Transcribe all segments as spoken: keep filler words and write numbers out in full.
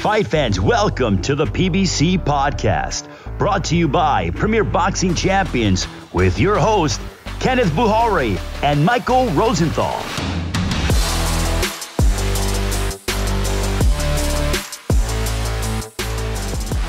Fight fans, welcome to the P B C Podcast, brought to you by Premier Boxing Champions, with your host, Kenneth Bouhairie and Michael Rosenthal.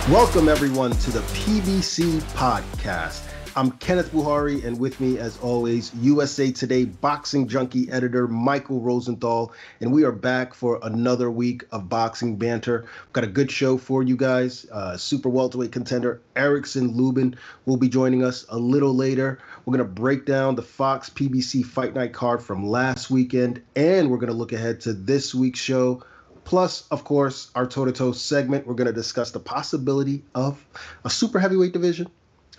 Welcome, everyone, to the P B C Podcast. I'm Kenneth Bouhairie, and with me, as always, U S A Today Boxing Junkie editor Michael Rosenthal, and we are back for another week of boxing banter. We've got a good show for you guys. Uh, super welterweight contender Erickson Lubin will be joining us a little later. We're going to break down the Fox P B C Fight Night card from last weekend, and we're going to look ahead to this week's show. Plus, of course, our toe-to-toe segment, we're going to discuss the possibility of a super heavyweight division.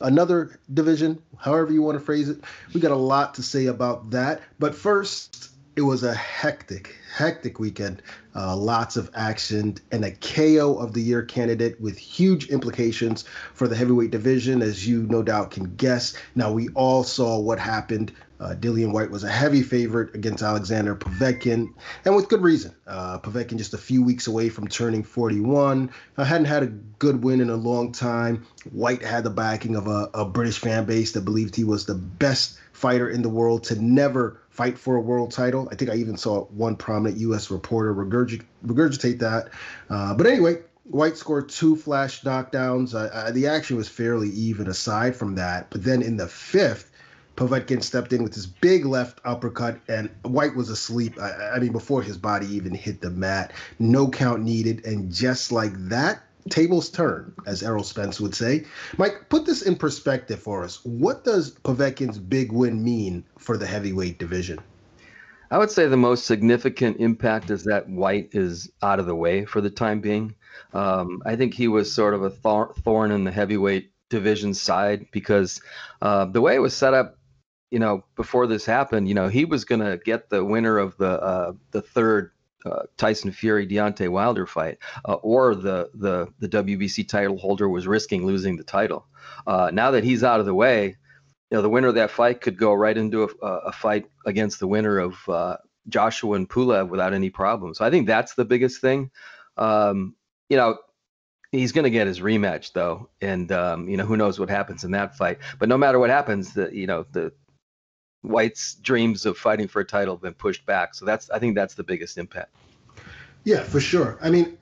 Another division, however you want to phrase it. We got a lot to say about that. But first, it was a hectic, hectic weekend. Uh, lots of action and a K O of the year candidate with huge implications for the heavyweight division, as you no doubt can guess. Now, we all saw what happened. Uh, Dillian Whyte was a heavy favorite against Alexander Povetkin, and with good reason. Uh, Povetkin just a few weeks away from turning forty-one. Uh, hadn't had a good win in a long time. Whyte had the backing of a, a British fan base that believed he was the best fighter in the world to never fight for a world title. I think I even saw one prominent U S reporter regurg- regurgitate that. Uh, but anyway, Whyte scored two flash knockdowns. Uh, uh, the action was fairly even aside from that. But then in the fifth, Povetkin stepped in with his big left uppercut, and Whyte was asleep. I, I mean, before his body even hit the mat. No count needed, and just like that, tables turn, as Errol Spence would say. Mike, put this in perspective for us. What does Povetkin's big win mean for the heavyweight division? I would say the most significant impact is that Whyte is out of the way for the time being. Um, I think he was sort of a thor- thorn in the heavyweight division side because uh, the way it was set up, you know, before this happened, you know, he was going to get the winner of the uh, the third uh, Tyson Fury Deontay Wilder fight, uh, or the, the the W B C title holder was risking losing the title. Uh, now that he's out of the way, you know, the winner of that fight could go right into a, a fight against the winner of uh, Joshua and Pulev without any problem. So I think that's the biggest thing. Um, you know, he's going to get his rematch though, and um, you know, who knows what happens in that fight. But no matter what happens, the you know the Whyte's dreams of fighting for a title have been pushed back. So that's, I think that's the biggest impact. Yeah, for sure. I mean,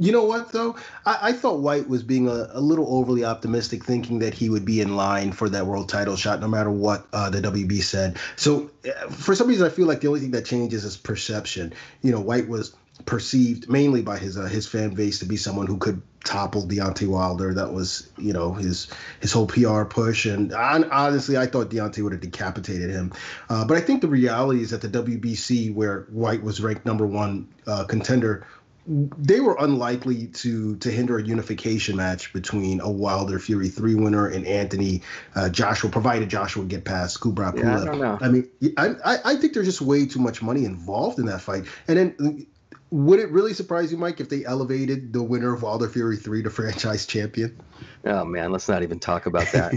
you know what, though? I, I thought Whyte was being a, a little overly optimistic, thinking that he would be in line for that world title shot no matter what uh, the W B said. So uh, for some reason, I feel like the only thing that changes is perception. You know, Whyte was perceived mainly by his uh, his fan base to be someone who could topple Deontay Wilder. That was, you know, his his whole P R push. And I, honestly, I thought Deontay would have decapitated him. Uh, but I think the reality is that the W B C, where Whyte was ranked number one uh, contender, they were unlikely to to hinder a unification match between a Wilder Fury three winner and Anthony uh, Joshua, provided Joshua get past Kubrat Pulev. Yeah, I don't know. I mean, I I think there's just way too much money involved in that fight. And then, would it really surprise you, Mike, if they elevated the winner of Wilder Fury three to franchise champion? Oh man, let's not even talk about that.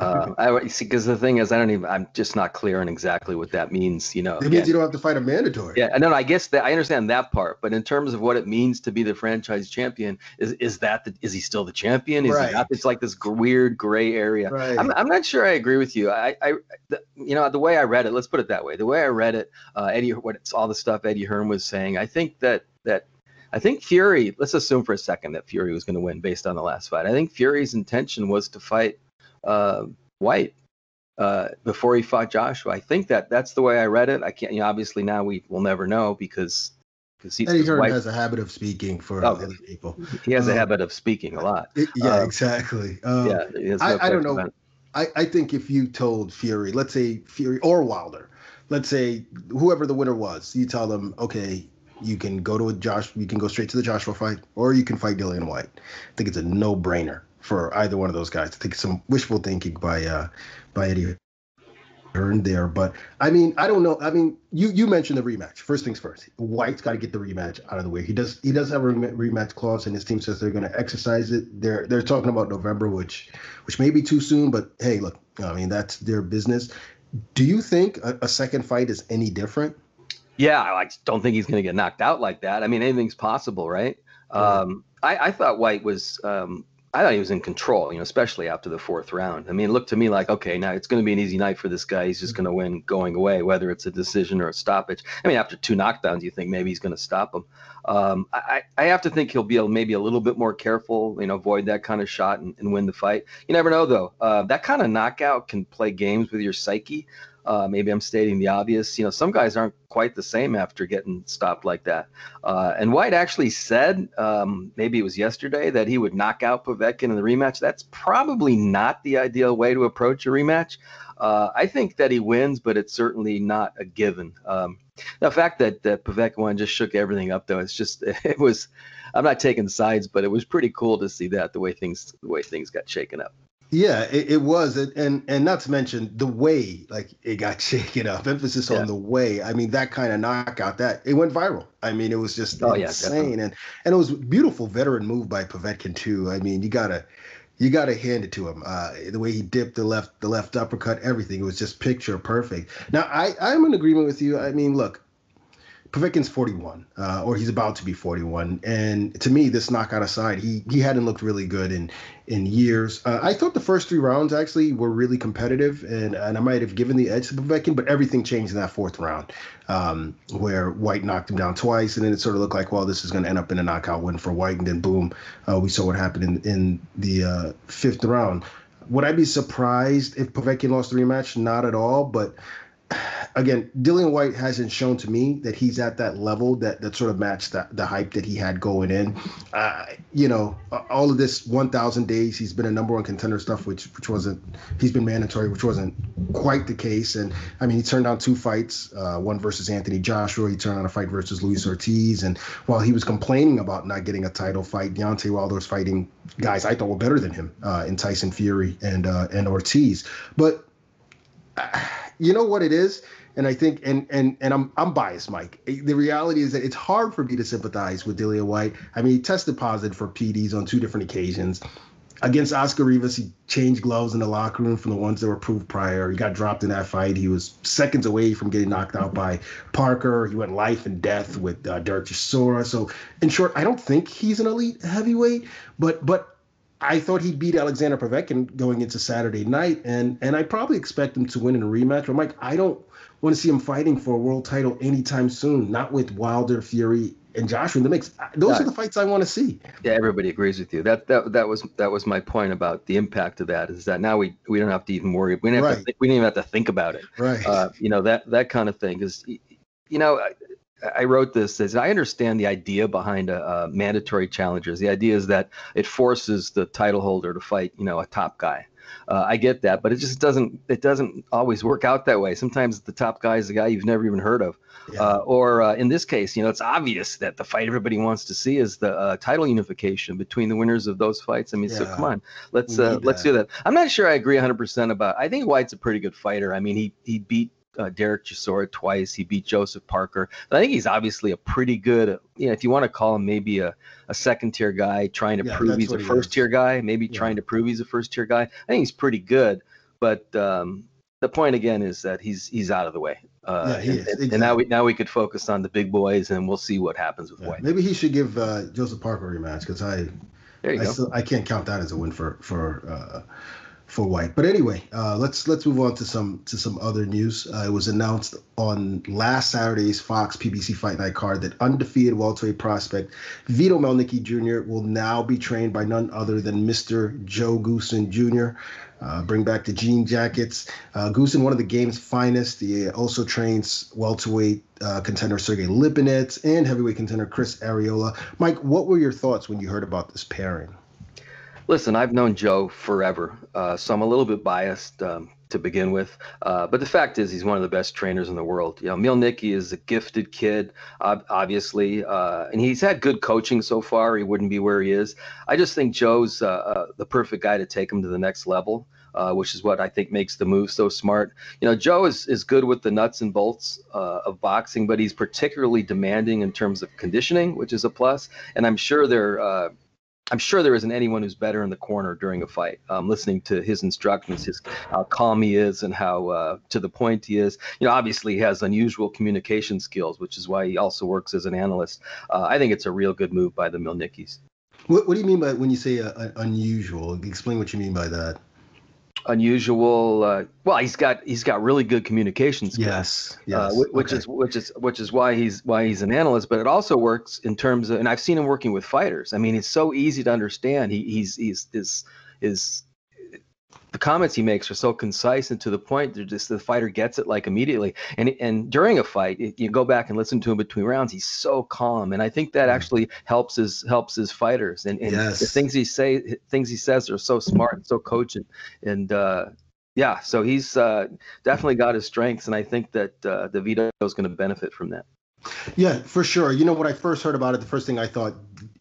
uh, I see, because the thing is, I don't even. I'm just not clear on exactly what that means. You know, it means yeah. You don't have to fight a mandatory. Yeah, and then I guess that I understand that part, but in terms of what it means to be the franchise champion, is is that the, is he still the champion? Is right. he not, it's like this weird gray area. Right. I'm, I'm not sure I agree with you. I, I the, you know, the way I read it. Let's put it that way. The way I read it, uh, Eddie, what it's all the stuff Eddie Hearn was saying. I think that. that I think Fury, let's assume for a second that Fury was going to win based on the last fight. I think Fury's intention was to fight uh, Whyte uh, before he fought Joshua. I think that that's the way I read it. I can't, you know, obviously now we will never know because because he Eddie Hearn Whyte, has a habit of speaking for oh, other people. He has um, a habit of speaking a lot. It, yeah, um, exactly. Um, yeah, no I, I don't know. I, I think if you told Fury, let's say Fury or Wilder, let's say whoever the winner was, you tell them, okay, you can go to a Josh. You can go straight to the Joshua fight, or you can fight Dillian Whyte. I think it's a no-brainer for either one of those guys. I think it's some wishful thinking by uh, by Eddie Hearn there. But I mean, I don't know. I mean, you you mentioned the rematch. First things first. Whyte's got to get the rematch out of the way. He does. He does have a rematch clause, and his team says they're going to exercise it. They're they're talking about November, which which may be too soon. But hey, look, I mean, that's their business. Do you think a, a second fight is any different? Yeah, I don't think he's going to get knocked out like that. I mean, anything's possible, right? Um, I, I thought Whyte was, um, I thought he was in control, you know, especially after the fourth round. I mean, it looked to me like, okay, now it's going to be an easy night for this guy. He's just going to win going away, whether it's a decision or a stoppage. I mean, after two knockdowns, you think maybe he's going to stop him. Um, I, I have to think he'll be maybe a little bit more careful, you know, avoid that kind of shot and, and win the fight. You never know, though. Uh, that kind of knockout can play games with your psyche. Uh, maybe I'm stating the obvious. You know, some guys aren't quite the same after getting stopped like that. Uh, and Whyte actually said, um, maybe it was yesterday, that he would knock out Povetkin in the rematch. That's probably not the ideal way to approach a rematch. Uh, I think that he wins, but it's certainly not a given. Um, the fact that, that Povetkin won just shook everything up, though. It's just, it was, I'm not taking sides, but it was pretty cool to see that, the way things, the way things got shaken up. Yeah, it, it was, and, and and not to mention the way, like, it got shaken up. Emphasis yeah. on the way. I mean, that kind of knockout, that it went viral. I mean, it was just oh, insane, yeah, and and it was a beautiful veteran move by Povetkin too. I mean, you gotta you gotta hand it to him. Uh, the way he dipped the left the left uppercut, everything. It was just picture perfect. Now, I I'm in agreement with you. I mean, look, Povetkin's forty-one, uh, or he's about to be forty-one, and to me, this knockout aside, he he hadn't looked really good in in years. Uh, I thought the first three rounds actually were really competitive, and, and I might have given the edge to Povetkin, but everything changed in that fourth round, um, where Whyte knocked him down twice, and then it sort of looked like, well, this is going to end up in a knockout win for Whyte, and then boom, uh, we saw what happened in in the uh, fifth round. Would I be surprised if Povetkin lost the rematch? Not at all, but. Again, Dillian Whyte hasn't shown to me that he's at that level that, that sort of matched the, the hype that he had going in. Uh, you know, all of this one thousand days, he's been a number one contender stuff, which which wasn't, he's been mandatory, which wasn't quite the case. And, I mean, he turned down two fights, uh, one versus Anthony Joshua. He turned down a fight versus Luis Ortiz. And while he was complaining about not getting a title fight, Deontay Wilder was fighting guys I thought were better than him uh, in Tyson Fury and, uh, and Ortiz. But... Uh, you know what it is, and I think, and and and I'm I'm biased, Mike. The reality is that it's hard for me to sympathize with Dillian Whyte. I mean, he tested positive for P Ds on two different occasions. Against Oscar Rivas, he changed gloves in the locker room from the ones that were proved prior. He got dropped in that fight. He was seconds away from getting knocked out by Parker. He went life and death with uh, Derek Chisora. So, in short, I don't think he's an elite heavyweight, but but. I thought he beat Alexander Povetkin going into Saturday night, and and I probably expect him to win in a rematch. But Mike, I don't want to see him fighting for a world title anytime soon. Not with Wilder, Fury, and Joshua. That makes those uh, are the fights I want to see. Yeah, everybody agrees with you. That that that was that was my point about the impact of that. Is that now we, we don't have to even worry. We didn't have right. to think, we didn't even have to think about it. Right. Uh, you know that that kind of thing is, you know. I, I wrote this as I understand the idea behind a, a mandatory challengers. The idea is that it forces the title holder to fight, you know, a top guy. Uh, I get that, but it just doesn't it doesn't always work out that way. Sometimes the top guy is the guy you've never even heard of. Yeah. Uh, or uh, in this case, you know, it's obvious that the fight everybody wants to see is the uh, title unification between the winners of those fights. I mean, yeah. so come on, let's uh, let's do that. I'm not sure I agree one hundred percent about. I think Whyte's a pretty good fighter. I mean, he he beat. Uh, Derek Chisora twice. He beat Joseph Parker. I think he's obviously a pretty good, you know, if you want to call him maybe a, a second tier guy trying to yeah, prove he's a he first is. tier guy, maybe yeah. trying to prove he's a first tier guy. I think he's pretty good. But um, the point again is that he's he's out of the way. Uh, yeah, he and, is. Exactly. and now we now we could focus on the big boys, and we'll see what happens with yeah. Whyte. Maybe he should give uh, Joseph Parker a rematch, because I there you I, go. Still, I can't count that as a win for for. Uh, For Whyte, but anyway, uh, let's let's move on to some to some other news. Uh, it was announced on last Saturday's Fox P B C Fight Night card that undefeated welterweight prospect Vito Malnicki Junior will now be trained by none other than Mister Joe Goosen Junior Uh, bring back the jean jackets. Uh, Goosen, one of the game's finest. He also trains welterweight uh, contender Sergei Lipinets and heavyweight contender Chris Areola. Mike, what were your thoughts when you heard about this pairing? Listen, I've known Joe forever, uh, so I'm a little bit biased um, to begin with. Uh, but the fact is, he's one of the best trainers in the world. You know, Malnicki is a gifted kid, ob obviously, uh, and he's had good coaching so far. He wouldn't be where he is. I just think Joe's uh, uh, the perfect guy to take him to the next level, uh, which is what I think makes the move so smart. You know, Joe is, is good with the nuts and bolts uh, of boxing, but he's particularly demanding in terms of conditioning, which is a plus. And I'm sure they're uh, I'm sure there isn't anyone who's better in the corner during a fight. Um, listening to his instructions, his, how calm he is and how uh, to the point he is. You know, obviously he has unusual communication skills, which is why he also works as an analyst. Uh, I think it's a real good move by the Malnickis. What, what do you mean by when you say uh, unusual? Explain what you mean by that. Unusual. Uh, well, he's got he's got really good communication skills. Yes. Yes. Uh, which okay. is which is which is why he's why he's an analyst. But it also works in terms of, and I've seen him working with fighters. I mean, it's so easy to understand. He he's he's is is the comments he makes are so concise and to the point. They're just the fighter gets it like immediately. And and during a fight, if you go back and listen to him between rounds, he's so calm. And I think that actually helps his helps his fighters. And, and yes. the things he say things he says are so smart and so cogent. And uh, yeah, so he's uh, definitely got his strengths. And I think that uh, DeVito is going to benefit from that. Yeah, for sure. You know, when I first heard about it, the first thing I thought,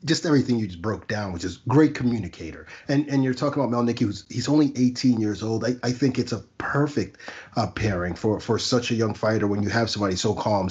just everything you just broke down, which is great communicator. And and you're talking about Melnicki, who's he's only eighteen years old. I, I think it's a perfect uh, pairing for, for such a young fighter when you have somebody so calm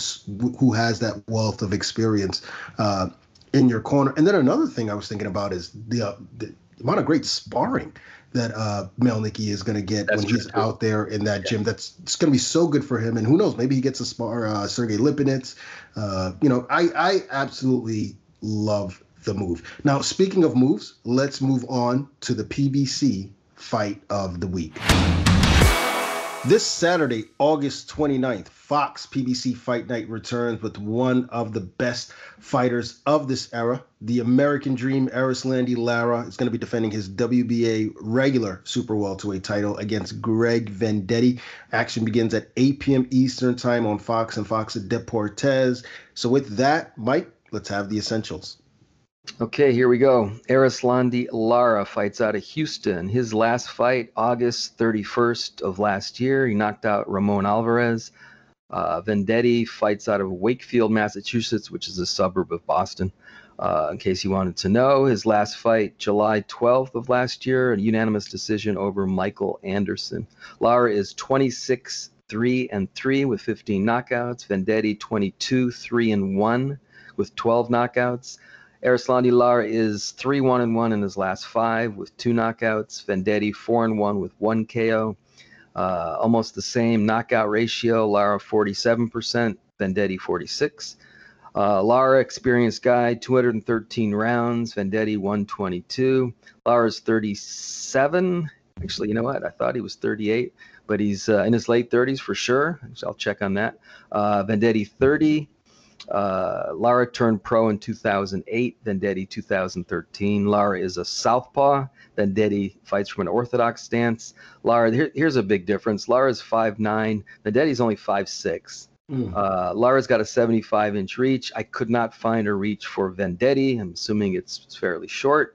who has that wealth of experience uh, in your corner. And then another thing I was thinking about is the, uh, the amount of great sparring that uh, Melnicki is going to get that's when true. he's out there in that yeah. gym. That's it's going to be so good for him. And who knows, maybe he gets a spar, uh, Sergei Lipinets. Uh, you know, I, I absolutely love the move. Now, speaking of moves, let's move on to the P B C Fight of the Week. This Saturday, August twenty-ninth, Fox P B C Fight Night returns with one of the best fighters of this era. The American Dream, Erislandy Lara, is going to be defending his W B A regular super welterweight title against Greg Vendetti. Action begins at eight p.m. Eastern Time on Fox and Fox Deportes. So with that, Mike, let's have the essentials. Okay, here we go. Erislandy Lara fights out of Houston. His last fight, August thirty-first of last year, he knocked out Ramon Alvarez. Uh, Vendetti fights out of Wakefield, Massachusetts, which is a suburb of Boston. Uh, in case you wanted to know, his last fight, July twelfth of last year, a unanimous decision over Michael Anderson. Lara is twenty-six, three and three with fifteen knockouts. Vendetti twenty-two, three and one with twelve knockouts. Erislandy Lara is three, one and one in his last five with two knockouts. Vendetti four and one with one K O. Uh, almost the same knockout ratio. Lara forty-seven percent, Vendetti forty-six. Uh, Lara, experienced guy, two hundred thirteen rounds. Vendetti one twenty-two. Lara's thirty-seven. Actually, you know what? I thought he was thirty-eight, but he's uh, in his late thirties for sure. So I'll check on that. Uh, Vendetti thirty. Uh, Lara turned pro in two thousand eight, Vendetti two thousand thirteen. Lara is a southpaw. Vendetti fights from an orthodox stance. Lara, here, here's a big difference. Lara's five nine. Vendetti's only five six. Mm. Uh, Lara's got a seventy-five inch reach. I could not find a reach for Vendetti. I'm assuming it's, it's fairly short.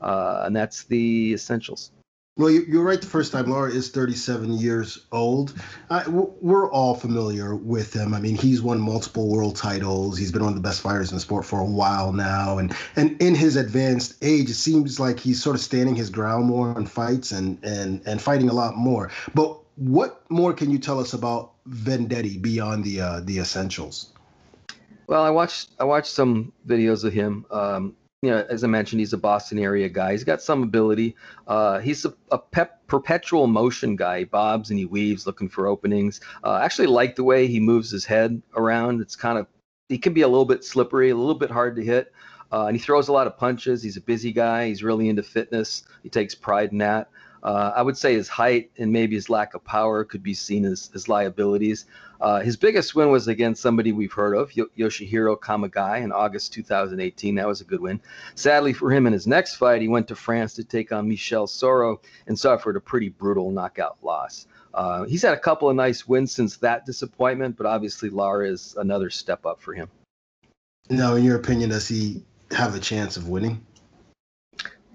Uh, and that's the essentials. Well, you're right the first time. Lara is thirty-seven years old. Uh, we're all familiar with him. I mean, he's won multiple world titles. He's been one of the best fighters in the sport for a while now. And and in his advanced age, it seems like he's sort of standing his ground more in fights and, and, and fighting a lot more. But what more can you tell us about Vendetti beyond the uh, the essentials? Well, I watched I watched some videos of him. Um, You know, as I mentioned, he's a Boston area guy. He's got some ability. Uh, he's a, a pep, perpetual motion guy. He bobs and he weaves looking for openings. I uh, actually like the way he moves his head around. It's kind of, he can be a little bit slippery, a little bit hard to hit. Uh, and he throws a lot of punches. He's a busy guy. He's really into fitness. He takes pride in that. Uh, I would say his height and maybe his lack of power could be seen as, as liabilities. Uh, his biggest win was against somebody we've heard of, Yoshihiro Kamagai, in August two thousand eighteen. That was a good win. Sadly for him, in his next fight, he went to France to take on Michel Soro and suffered a pretty brutal knockout loss. Uh, he's had a couple of nice wins since that disappointment, but obviously Lara is another step up for him. Now, in your opinion, does he have a chance of winning?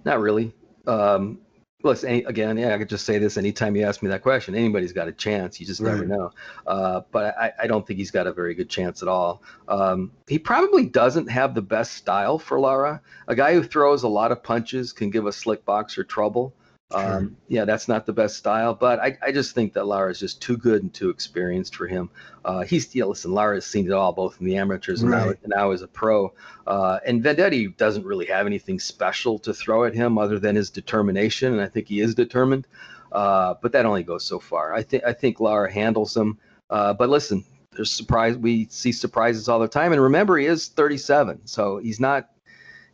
Not really. Um, Listen, again, yeah, I could just say this anytime you ask me that question. Anybody's got a chance. You just right. never know. Uh, but I, I don't think he's got a very good chance at all. Um, he probably doesn't have the best style for Lara. A guy who throws a lot of punches can give a slick boxer trouble. Sure. Um, yeah, that's not the best style. But I, I just think that Lara is just too good and too experienced for him. Uh, he's yeah, listen, Lara has seen it all, both in the amateurs and, right. now, and now as a pro. Uh, and Vendetti doesn't really have anything special to throw at him other than his determination, and I think he is determined. Uh, but that only goes so far. I think I think Lara handles him. Uh, but listen, there's surprise. We see surprises all the time. And remember, he is thirty-seven, so he's not.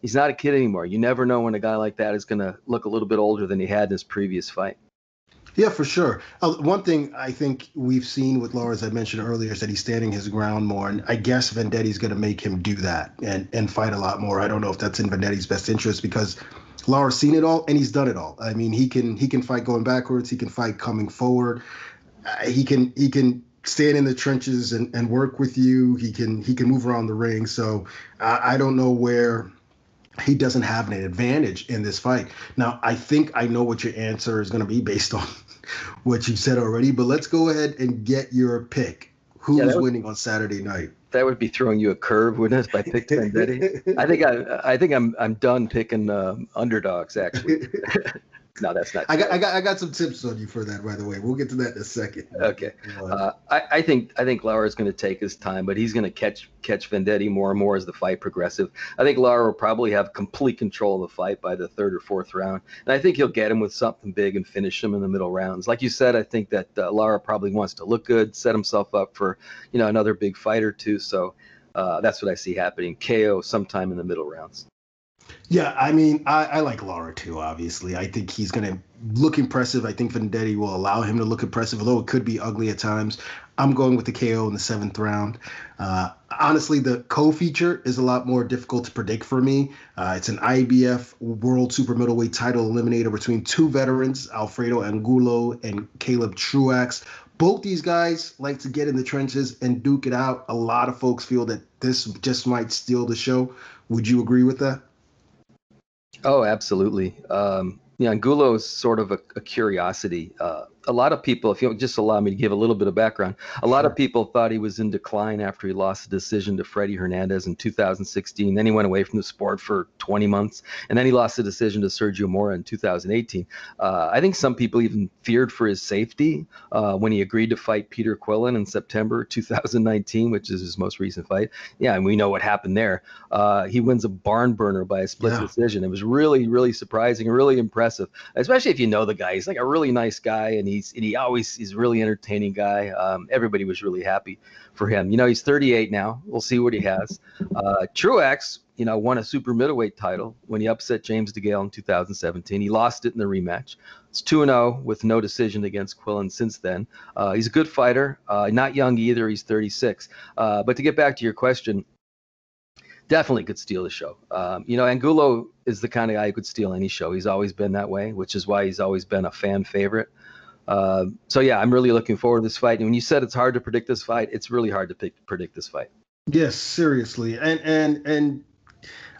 he's not a kid anymore. You never know when a guy like that is going to look a little bit older than he had in his previous fight. Yeah, for sure. Uh, one thing I think we've seen with Lara, as I mentioned earlier, is that he's standing his ground more, and I guess Vendetti's going to make him do that and, and fight a lot more. I don't know if that's in Vendetti's best interest, because Lara's seen it all and he's done it all. I mean, he can he can fight going backwards. He can fight coming forward. Uh, he can he can stand in the trenches and, and work with you. He can he can move around the ring. So I, I don't know where he doesn't have an advantage in this fight. Now, I think I know what your answer is going to be based on what you said already, but let's go ahead and get your pick. Who's yeah, winning would, on Saturday night? That would be throwing you a curve, wouldn't it? If I picked Vendetti. I think I, I think I'm, I'm done picking um, underdogs. Actually, no, that's not. I got, I got, I got some tips on you for that, by the way. We'll get to that in a second. Okay. Uh, I, I think, I think Lara is going to take his time, but he's going to catch, catch Vendetti more and more as the fight progresses. I think Lara will probably have complete control of the fight by the third or fourth round, and I think he'll get him with something big and finish him in the middle rounds. Like you said, I think that uh, Lara probably wants to look good, set himself up for, you know, another big fight or two. So uh, that's what I see happening. K O sometime in the middle rounds. Yeah, I mean, I, I like Lara too, obviously. I think he's going to look impressive. I think Vendetti will allow him to look impressive, although it could be ugly at times. I'm going with the K O in the seventh round. Uh, honestly, the co-feature is a lot more difficult to predict for me. Uh, it's an I B F World Super Middleweight title eliminator between two veterans, Alfredo Angulo and Caleb Truax. Both these guys like to get in the trenches and duke it out. A lot of folks feel that this just might steal the show. Would you agree with that? Oh, absolutely. Um, you know, Angulo is sort of a, a curiosity. Uh, a lot of people, if you'll just allow me to give a little bit of background, a lot sure. of people thought he was in decline after he lost the decision to Freddie Hernandez in two thousand sixteen. Then he went away from the sport for twenty months, and then he lost the decision to Sergio Mora in two thousand eighteen. Uh, I think some people even feared for his safety uh, when he agreed to fight Peter Quillen in September two thousand nineteen, which is his most recent fight. Yeah, and we know what happened there. Uh, he wins a barn burner by a split yeah. decision. It was really, really surprising, really impressive, especially if you know the guy. He's like a really nice guy, and he He's, and he always is a really entertaining guy. Um, everybody was really happy for him. You know, he's thirty-eight now. We'll see what he has. Uh, Truax, you know, won a super middleweight title when he upset James DeGale in two thousand seventeen. He lost it in the rematch. It's two and oh with no decision against Quillen since then. Uh, he's a good fighter. Uh, not young either. He's thirty-six. Uh, but to get back to your question, definitely could steal the show. Um, you know, Angulo is the kind of guy who could steal any show. He's always been that way, which is why he's always been a fan favorite. Uh, so, yeah, I'm really looking forward to this fight. And when you said it's hard to predict this fight, it's really hard to pick, predict this fight. Yes, seriously. And and and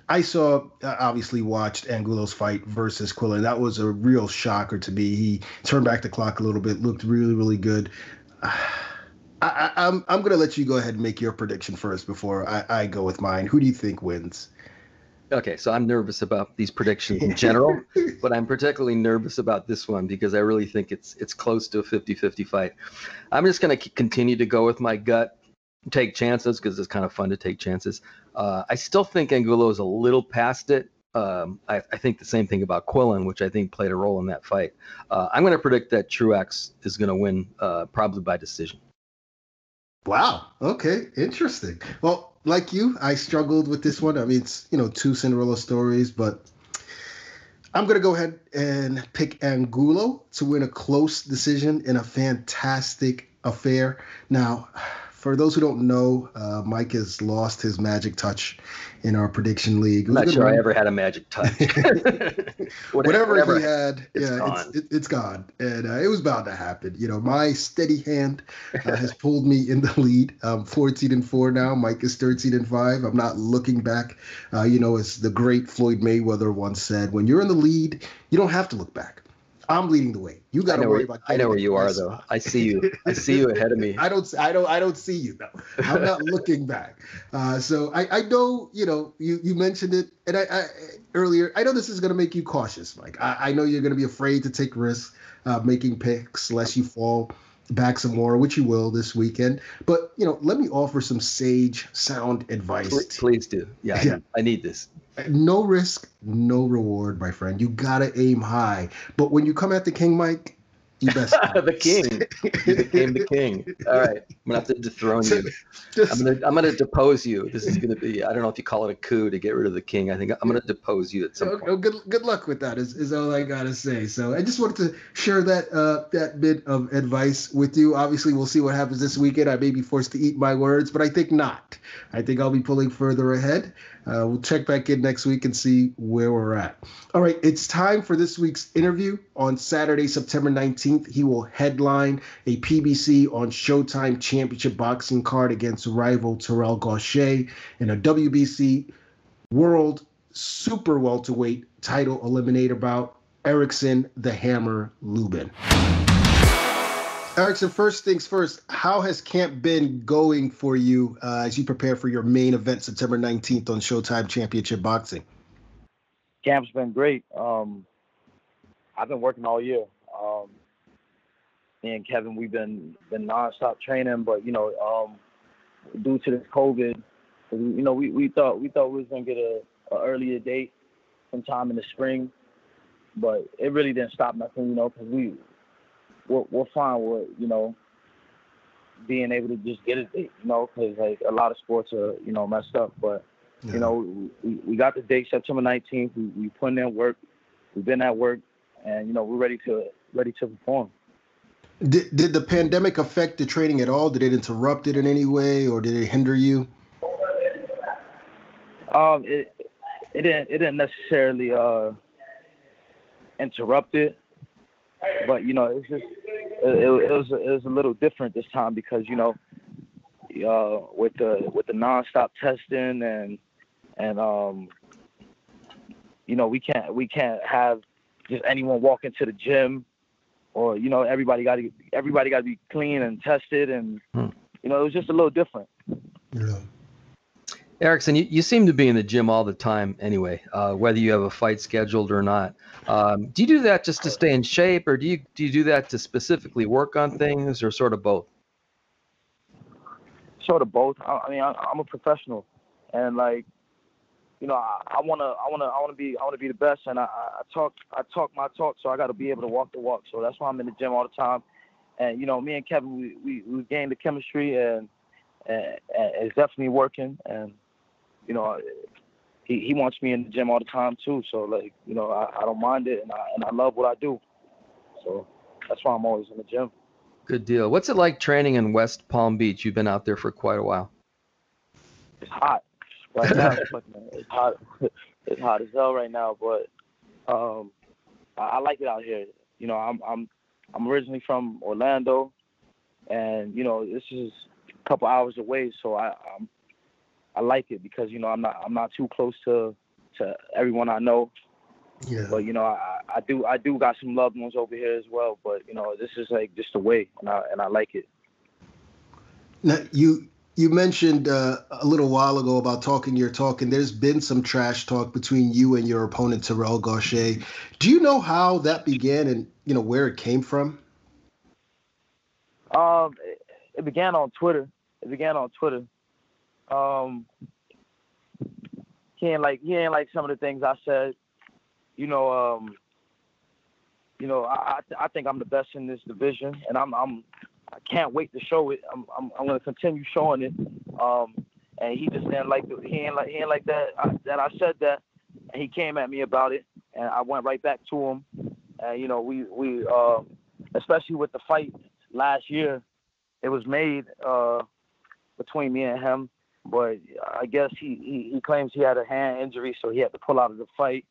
I saw, uh, obviously watched Angulo's fight versus Quillen. That was a real shocker to me. He turned back the clock a little bit, looked really, really good. Uh, I, I, I'm, I'm going to let you go ahead and make your prediction first before I, I go with mine. Who do you think wins? Okay, so I'm nervous about these predictions in general, but I'm particularly nervous about this one because I really think it's it's close to a fifty-fifty fight. I'm just going to continue to go with my gut, take chances because it's kind of fun to take chances. Uh, I still think Angulo is a little past it. Um, I, I think the same thing about Quillen, which I think played a role in that fight. Uh, I'm going to predict that Truax is going to win uh, probably by decision. Wow. Okay. Interesting. Well, like you, I struggled with this one. I mean, it's, you know, two Cinderella stories, but I'm going to go ahead and pick Angulo to win a close decision in a fantastic affair. Now, for those who don't know, uh, Mike has lost his magic touch in our prediction league. I'm not sure one. I ever had a magic touch. whatever, whatever he had, it's yeah, gone. It's, it, it's gone. And uh, it was bound to happen. You know, my steady hand uh, has pulled me in the lead. I'm fourteen and four now. Mike is thirteen and five. I'm not looking back. Uh, you know, as the great Floyd Mayweather once said, when you're in the lead, you don't have to look back. I'm leading the way. You got to worry about. I know where you are, though. I see you. I see you ahead of me. I don't. I don't. I don't see you though. I'm not looking back. Uh, so I, I know. You know. You, you mentioned it, and I, I earlier. I know this is going to make you cautious, Mike. I, I know you're going to be afraid to take risks, uh, making picks, lest you fall back some more, which you will this weekend. But you know, let me offer some sage, sound advice. Please, please do. Yeah. yeah. I, I need this. No risk, no reward, my friend. You got to aim high. But when you come at the King, Mike, You best the king. You became the king. All right, I'm gonna have to dethrone you. I'm gonna I'm gonna depose you. This is gonna be, I don't know if you call it a coup to get rid of the king. I think I'm gonna depose you at some oh, point. Oh, good good luck with that. Is is all I gotta say. So I just wanted to share that uh that bit of advice with you. Obviously, we'll see what happens this weekend. I may be forced to eat my words, but I think not. I think I'll be pulling further ahead. Uh, we'll check back in next week and see where we're at. All right, it's time for this week's interview. On Saturday, September nineteenth, he will headline a P B C on Showtime Championship boxing card against rival Terrell Gausha in a W B C World Super Welterweight title eliminator bout, Erickson the Hammer Lubin. Erickson, first things first, how has camp been going for you uh, as you prepare for your main event September nineteenth on Showtime Championship Boxing? Camp's been great. Um, I've been working all year. Um, me and Kevin, we've been been nonstop training, but you know, um, due to this COVID, you know, we, we thought we thought we was gonna get a, a earlier date, sometime in the spring, but it really didn't stop nothing, you know, because we. We're, we're fine with, you know, being able to just get it, you know, because, like, a lot of sports are, you know, messed up. But, yeah. you know, we, we got the date September nineteenth. We, we put in work. We've been at work. And, you know, we're ready to ready to perform. Did, did the pandemic affect the training at all? Did it interrupt it in any way, or did it hinder you? Um, it, it, didn't, it didn't necessarily uh, interrupt it. But, you know, it's just it, it was it was a little different this time because, you know, uh, with the with the nonstop testing and and, um, you know, we can't we can't have just anyone walk into the gym or, you know, everybody got to everybody got to be clean and tested. And, hmm. you know, it was just a little different. Yeah. Erickson, you, you seem to be in the gym all the time anyway, uh, whether you have a fight scheduled or not. Um, do you do that just to stay in shape, or do you do you do that to specifically work on things, or sort of both? Sort of both. I, I mean, I, I'm a professional, and like, you know, I, I wanna, I wanna, I wanna be, I wanna be the best, and I, I talk, I talk my talk, so I gotta be able to walk the walk. So that's why I'm in the gym all the time, and you know, me and Kevin, we we, we gained the chemistry, and, and, and it's definitely working, and. You know, he, he wants me in the gym all the time, too. So, like, you know, I, I don't mind it, and I, and I love what I do. So that's why I'm always in the gym. Good deal. What's it like training in West Palm Beach? You've been out there for quite a while. It's hot. Right now, it's hot. It's hot as hell right now, but um, I, I like it out here. You know, I'm, I'm, I'm originally from Orlando, and, you know, this is a couple hours away, so I, I'm – I like it because, you know, I'm not I'm not too close to to everyone I know. Yeah. But, you know, I, I do I do got some loved ones over here as well. But, you know, this is like just the way, and I and I like it. Now, you you mentioned uh, a little while ago about talking your talk, and there's been some trash talk between you and your opponent Terrell Gausha. Do you know how that began and, you know, where it came from? Um, it, it began on Twitter. It began on Twitter. Um, he ain't like he ain't like some of the things I said. You know, um, you know, I I, th I think I'm the best in this division, and I'm I'm I can't wait to show it. I'm I'm, I'm gonna continue showing it. Um, and he just didn't like the, he ain't like he ain't like that I, that I said that, and he came at me about it, and I went right back to him. And you know, we we uh, especially with the fight last year, it was made uh, between me and him. But I guess he, he, he claims he had a hand injury, so he had to pull out of the fight.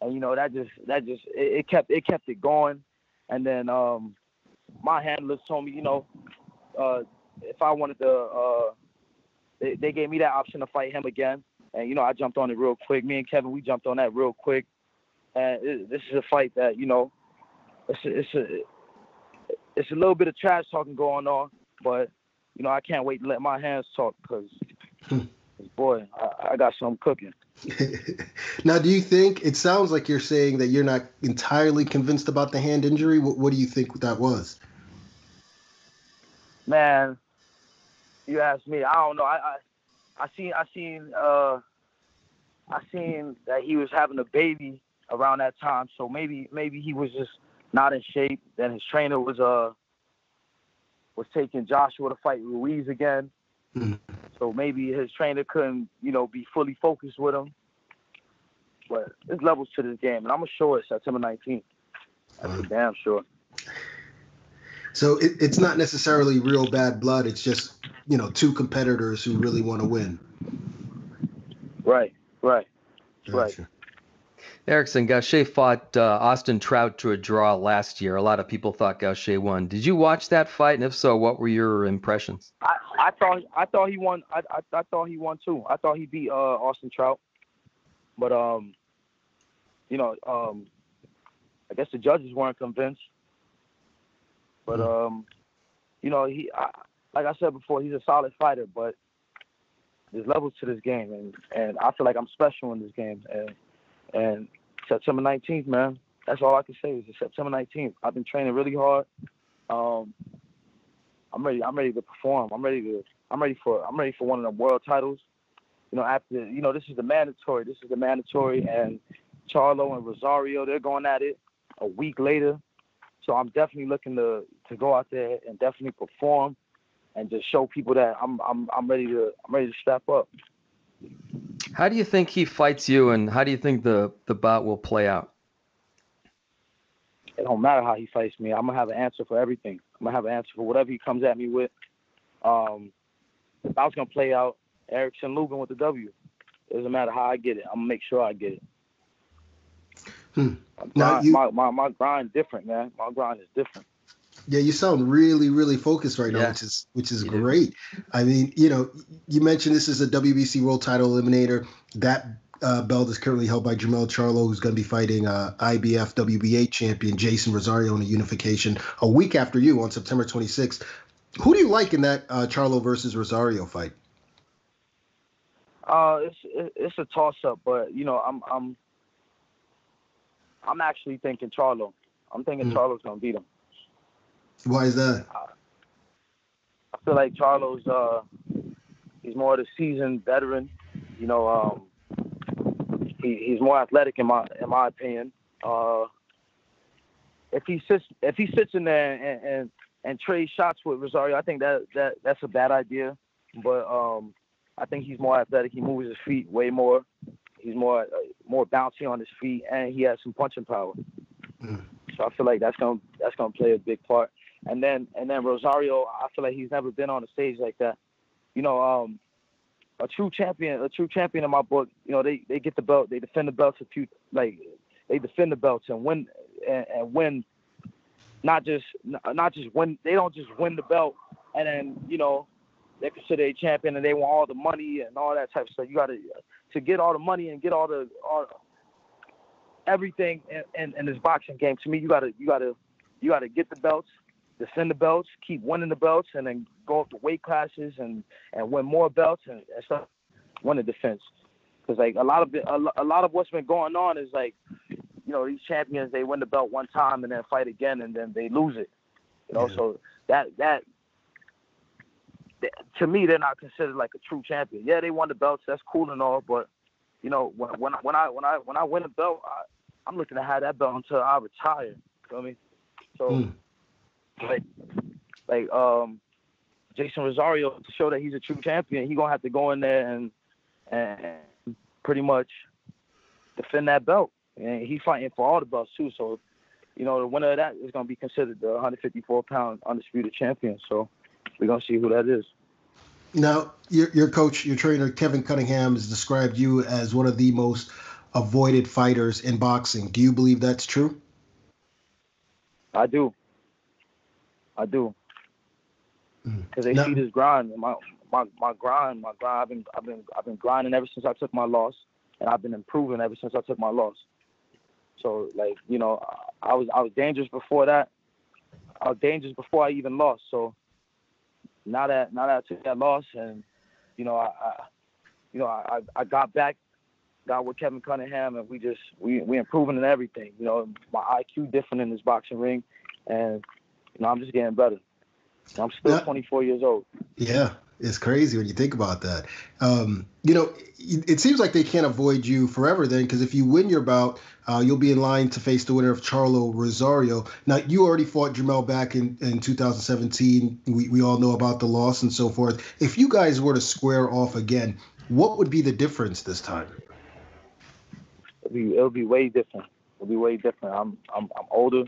And, you know, that just that just it, it kept it kept it going. And then um, my handlers told me, you know, uh, if I wanted to, uh, they, they gave me that option to fight him again. And, you know, I jumped on it real quick. Me and Kevin, we jumped on that real quick. And it, this is a fight that, you know, it's a, it's a, it's a little bit of trash talking going on, but. You know, I can't wait to let my hands talk because, boy, I, I got some cooking. Now, do you think, it sounds like you're saying that you're not entirely convinced about the hand injury. What, what do you think that was? Man, you ask me. I don't know. I I, I seen I seen uh, I seen that he was having a baby around that time, so maybe maybe he was just not in shape. Then his trainer was uh was taking Joshua to fight Ruiz again. Mm-hmm. So maybe his trainer couldn't, you know, be fully focused with him. But there's levels to this game, and I'm sure it's September nineteenth. That's for damn sure. So it, it's not necessarily real bad blood. It's just, you know, two competitors who really want to win. Right, right, gotcha. Right. Erickson, Gausha fought uh, Austin Trout to a draw last year. A lot of people thought Gausha won. Did you watch that fight? And if so, what were your impressions? I, I thought I thought he won. I, I I thought he won too. I thought he beat uh, Austin Trout. But um, you know, um, I guess the judges weren't convinced. But um, you know, he I, like I said before, he's a solid fighter. But there's levels to this game, and and I feel like I'm special in this game. And And September nineteenth, man, that's all I can say is it's September nineteenth. I've been training really hard. Um, I'm ready. I'm ready to perform. I'm ready to. I'm ready for. I'm ready for one of them world titles. You know, after you know, this is the mandatory. This is the mandatory, and Charlo and Rosario, they're going at it a week later. So I'm definitely looking to to go out there and definitely perform, and just show people that I'm I'm I'm ready to I'm ready to step up. How do you think he fights you, and how do you think the, the bout will play out? It don't matter how he fights me. I'm going to have an answer for everything. I'm going to have an answer for whatever he comes at me with. Um, the bout's going to play out Erickson Lubin with the W. It doesn't matter how I get it. I'm going to make sure I get it. Hmm. My, you, my, my, my grind different, man. My grind is different. Yeah, you sound really, really focused right now, yeah. which is which is great. I mean, you know, you mentioned this is a W B C World Title Eliminator. That uh, belt is currently held by Jermell Charlo, who's going to be fighting uh, I B F W B A champion Jason Rosario in a unification a week after you on September twenty-sixth. Who do you like in that uh, Charlo versus Rosario fight? Uh, it's it's a toss up, but you know, I'm I'm I'm actually thinking Charlo. I'm thinking mm. Charlo's going to beat him. Why is that? I feel like Charlo's uh, he's more of a seasoned veteran. You know, um, he, he's more athletic in my in my opinion. Uh, if he sits if he sits in there and, and and trades shots with Rosario, I think that that that's a bad idea. But um, I think he's more athletic. He moves his feet way more. He's more uh, more bouncy on his feet, and he has some punching power. Mm. So I feel like that's gonna that's gonna play a big part. And then and then Rosario, I feel like he's never been on a stage like that. You know, um, a true champion, a true champion in my book. You know, they, they get the belt, they defend the belts a few, like they defend the belts and win and, and win. Not just not just win. They don't just win the belt and then you know they consider a champion and they want all the money and all that type of stuff. You gotta to get all the money and get all the all everything in, in, in this boxing game. To me, you gotta you gotta you gotta get the belts. Defend the belts, keep winning the belts, and then go up to weight classes and, and win more belts and, and stuff. Win the defense, because like a lot of a lot of what's been going on is like, you know, these champions, they win the belt one time and then fight again and then they lose it. You know, yeah. So that that to me, they're not considered like a true champion. Yeah, they won the belts, that's cool and all, but you know, when when I when I when I, when I win a belt, I, I'm looking to have that belt until I retire. You know what I mean? So. Mm. Like, like um, Jason Rosario, to show that he's a true champion, he's going to have to go in there and and pretty much defend that belt. And he's fighting for all the belts, too. So, you know, the winner of that is going to be considered the one fifty-four pound undisputed champion. So we're going to see who that is. Now, your, your coach, your trainer, Kevin Cunningham, has described you as one of the most avoided fighters in boxing. Do you believe that's true? I do. I do, because they no. see this grind. My my my grind, my grind. I've been I've been I've been grinding ever since I took my loss, and I've been improving ever since I took my loss. So like you know, I was I was dangerous before that. I was dangerous before I even lost. So now that now that I took that loss, and you know I, I you know I I got back, got with Kevin Cunningham, and we just we we improving in everything. You know, my I Q different in this boxing ring, and. You know, I'm just getting better. I'm still yeah. twenty-four years old. Yeah, is crazy when you think about that. Um, you know, it, it seems like they can't avoid you forever then, because if you win your bout, uh, you'll be in line to face the winner of Charlo Rosario. Now, you already fought Jermell back in, in two thousand seventeen. We, we all know about the loss and so forth. If you guys were to square off again, what would be the difference this time? It'll be, it'll be way different. It'll be way different. I'm I'm, I'm older.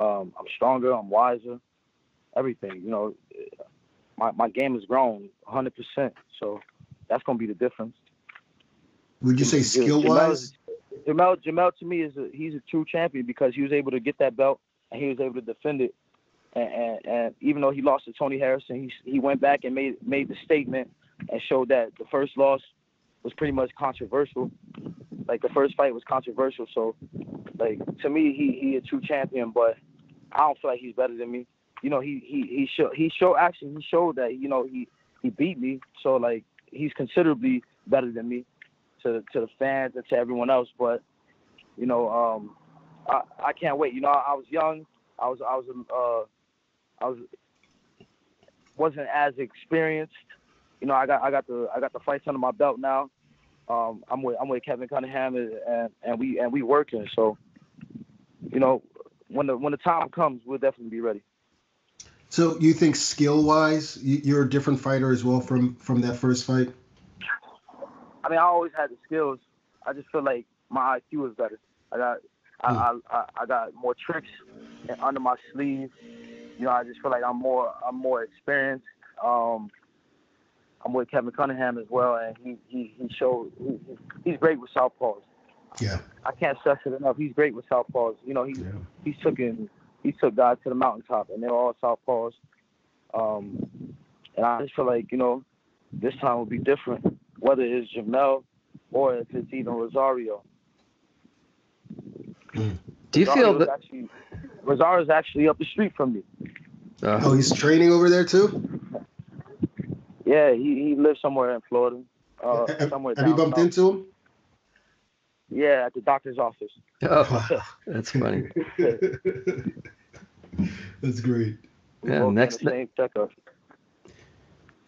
Um, I'm stronger. I'm wiser. Everything, you know, my my game has grown one hundred percent. So that's gonna be the difference. Would you say skill wise? Jermell, Jermell to me is a, he's a true champion because he was able to get that belt and he was able to defend it. And and, and even though he lost to Tony Harrison, he he went back and made made the statement and showed that the first loss was pretty much controversial. Like the first fight was controversial. So like to me, he he a true champion, but I don't feel like he's better than me. You know, he he he showed he showed actually he showed that, you know, he, he beat me. So like he's considerably better than me to to the fans and to everyone else. But you know, um, I I can't wait. You know, I, I was young. I was I was uh I was wasn't as experienced. You know, I got I got the I got the fights under my belt now. Um, I'm with I'm with Kevin Cunningham and and, and we and we working. So you know, when the when the time comes, we'll definitely be ready. So you think skill-wise, you're a different fighter as well from, from that first fight? I mean, I always had the skills. I just feel like my I Q was better. I got mm. I, I I got more tricks under my sleeve. You know, I just feel like I'm more I'm more experienced. Um, I'm with Kevin Cunningham as well, and he he he showed he, he's great with southpaws. Yeah, I can't stress it enough. He's great with southpaws. You know, he yeah. he's taking. He took guys to the mountaintop, and they were all southpaws. Um, and I just feel like, you know, this time will be different, whether it's Jermell or if it's even Rosario. Do you Rosario's feel that actually, Rosario's actually up the street from me? Uh, oh, he's training over there too. Yeah, he, he lives somewhere in Florida. Uh, have, somewhere have down you bumped south. into him? Yeah, at the doctor's office. Oh, wow. That's funny. That's great. Yeah, next time.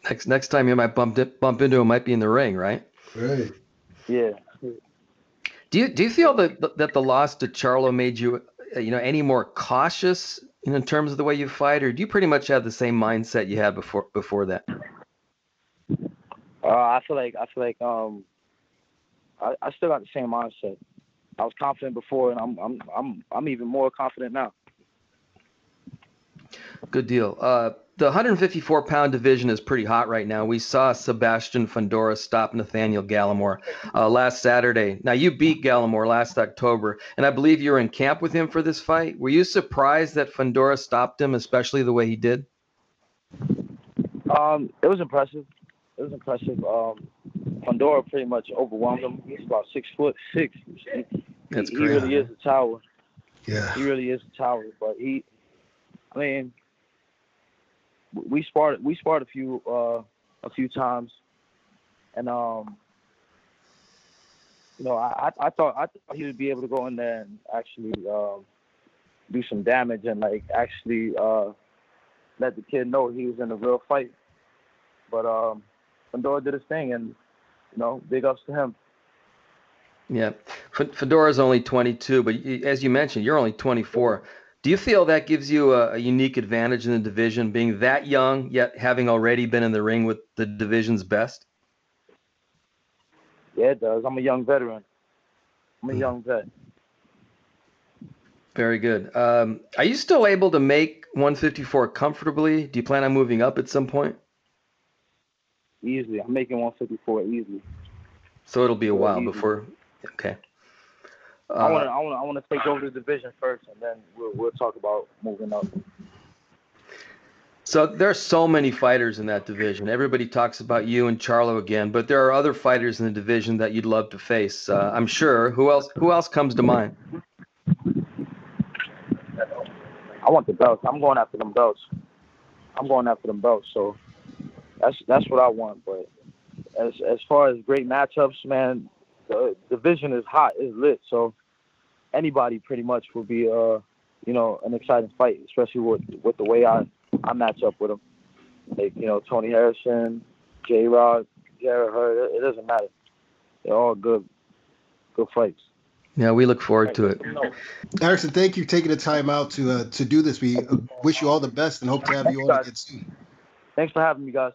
Next next time you might bump dip, bump into him might be in the ring, right? Right. Yeah. Do you do you feel that that the loss to Charlo made you you know any more cautious in terms of the way you fight, or do you pretty much have the same mindset you had before before that? Uh, I feel like I feel like um. I, I still got the same mindset. I was confident before, and I'm I'm I'm I'm even more confident now. Good deal. Uh, the one fifty-four pound division is pretty hot right now. We saw Sebastian Fundora stop Nathaniel Gallimore uh, last Saturday. Now you beat Gallimore last October, and I believe you were in camp with him for this fight. Were you surprised that Fundora stopped him, especially the way he did? Um, it was impressive. It was impressive. Um, Fundora pretty much overwhelmed him. He's about six foot six. That's he, he really is a tower. Yeah. He really is a tower. But he, I mean, we sparred. We sparred a few, uh, a few times, and um, you know, I, I thought I thought he would be able to go in there and actually um, do some damage and like actually uh, let the kid know he was in a real fight. But um, Fundora did his thing, and you know, big ups to him. Yeah, Fundora's only twenty-two, but as you mentioned, you're only twenty-four. Do you feel that gives you a, a unique advantage in the division, being that young yet having already been in the ring with the division's best? Yeah, it does. I'm a young veteran. I'm a mm. young vet. Very good. Um, are you still able to make one fifty-four comfortably? Do you plan on moving up at some point? Easily. I'm making one fifty-four easily. So it'll be a while easily. before. Okay. Uh, I want to I want I want to take over the division first, and then we'll we'll talk about moving up. So there are so many fighters in that division. Everybody talks about you and Charlo again, but there are other fighters in the division that you'd love to face. Uh, I'm sure. Who else who else comes to mind? I want the belts. I'm going after them belts. I'm going after them belts, so That's that's what I want. But as as far as great matchups, man, the division is hot, it's lit. So anybody pretty much will be, uh, you know, an exciting fight, especially with with the way I, I match up with them. Like, you know, Tony Harrison, J-Rod, Jared Hurd, it doesn't matter. They're all good, good fights. Yeah, we look forward to it. Erickson, thank you for taking the time out to uh, to do this. We wish you all the best and hope to have you on again soon. Thanks for having me, guys.